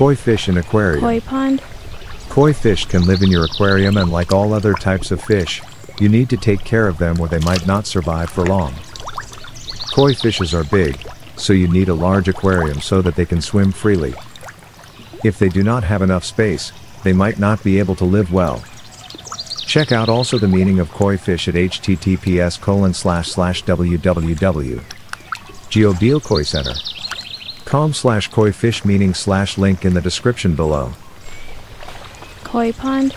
Koi fish in aquarium. Koi pond. Koi fish can live in your aquarium, and like all other types of fish, you need to take care of them or they might not survive for long. Koi fishes are big, so you need a large aquarium so that they can swim freely. If they do not have enough space, they might not be able to live well. Check out also the meaning of koi fish at https://www.giobelkoicenter.com/koifish meaning/link in the description below. Koi pond.